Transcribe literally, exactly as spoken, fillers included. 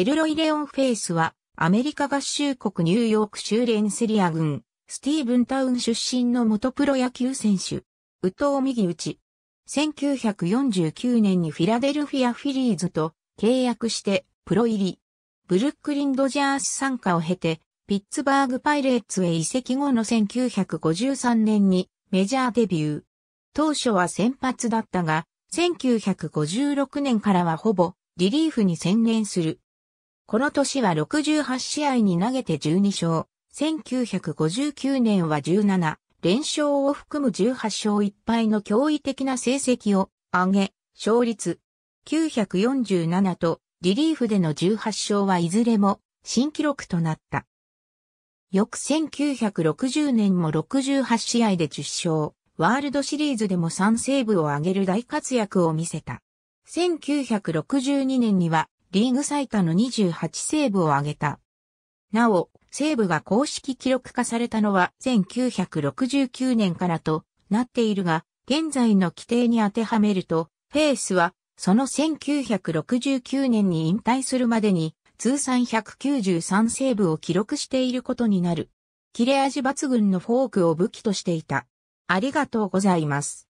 エルロイ・レオン・フェイスは、アメリカ合衆国ニューヨーク州レンセリア郡、スティーブンタウン出身の元プロ野球選手。右投右打ち。せんきゅうひゃくよんじゅうきゅうねんにフィラデルフィア・フィリーズと契約してプロ入り。ブルックリン・ドジャース参加を経て、ピッツバーグ・パイレーツへ移籍後のせんきゅうひゃくごじゅうさんねんにメジャーデビュー。当初は先発だったが、せんきゅうひゃくごじゅうろくねんからはほぼリリーフに専念する。この年はろくじゅうはちしあいに投げてじゅうにしょう、せんきゅうひゃくごじゅうきゅうねんはじゅうななれんしょうを含むじゅうはっしょういっぱいの驚異的な成績を上げ、勝率きゅうひゃくよんじゅうななとリリーフでのじゅうはっしょうはいずれも新記録となった。翌せんきゅうひゃくろくじゅうねんもろくじゅうはちしあいでじゅっしょう、ワールドシリーズでもさんセーブを挙げる大活躍を見せた。せんきゅうひゃくろくじゅうにねんには、リーグ最多のにじゅうはちセーブを挙げた。なお、セーブが公式記録化されたのはせんきゅうひゃくろくじゅうきゅうねんからとなっているが、現在の規定に当てはめると、フェイスはそのせんきゅうひゃくろくじゅうきゅうねんに引退するまでに通算ひゃくきゅうじゅうさんセーブを記録していることになる。切れ味抜群のフォークを武器としていた。ありがとうございます。